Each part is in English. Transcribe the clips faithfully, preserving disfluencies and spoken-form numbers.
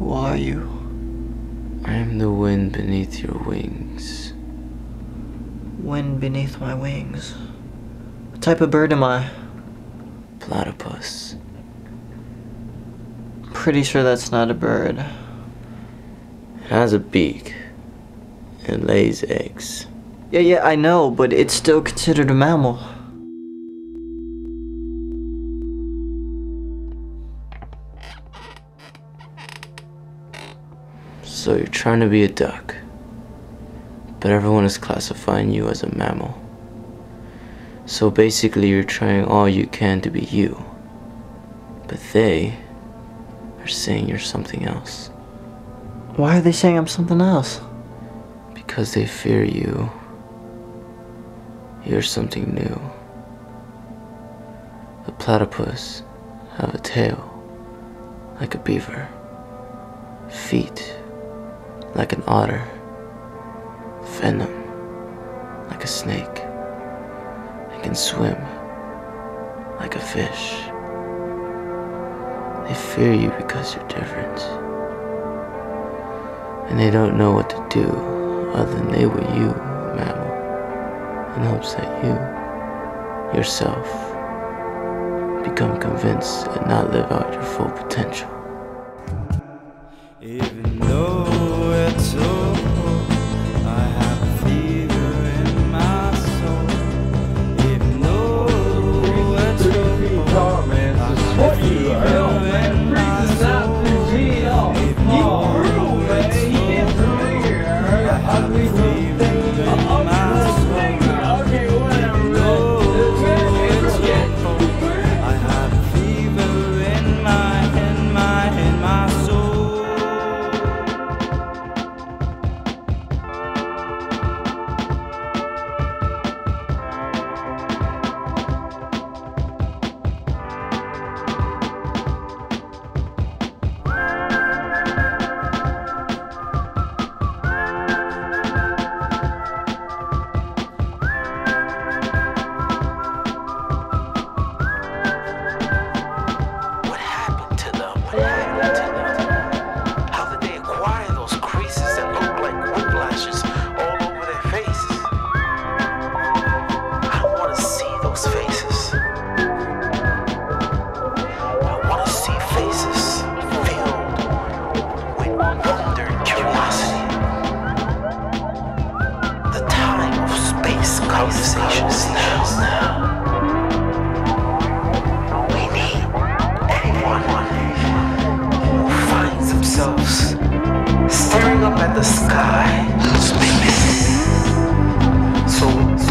Who are you? I am the wind beneath your wings. Wind beneath my wings. What type of bird am I? Platypus. Pretty sure that's not a bird. It has a beak. It lays eggs. Yeah, yeah, I know, but it's still considered a mammal. So you're trying to be a duck, but everyone is classifying you as a mammal. So basically you're trying all you can to be you, but they are saying you're something else. Why are they saying I'm something else? Because they fear you. You're something new. The platypus have a tail like a beaver, feet like an otter, venom like a snake. They can swim like a fish. They fear you because you're different, and they don't know what to do other than they were you, mammal, in hopes that you, yourself, become convinced and not live out your full potential. Even though it's over, I have a fever in my soul. Even though it's over, man, I have a fever in my soul. Even though it's over, I have a fever in my soul. Conversations now, now. We need anyone who finds themselves staring up at the sky, space. So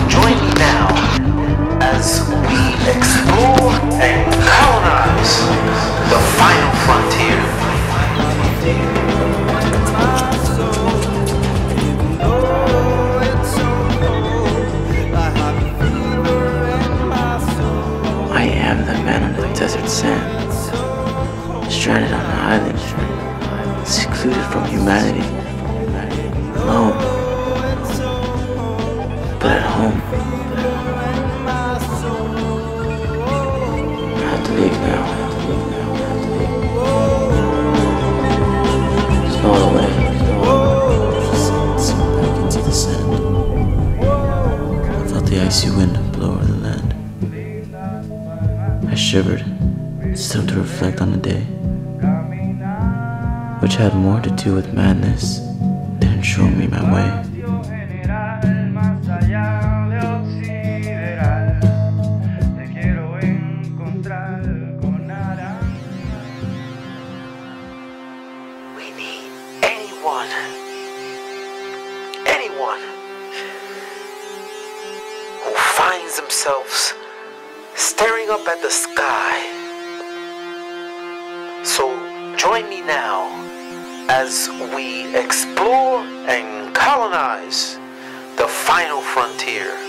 join me now as we explore and colonize the final frontier. Desert sand, stranded on an island, secluded from humanity, alone, but at home. I have to leave now. There's no other way. Back into the sand. I felt the icy wind blow over the land. I shivered. It's time to reflect on the day, which had more to do with madness than showing me my way. We need anyone, anyone who finds themselves staring up at the sky. So join me now as we explore and colonize the final frontier.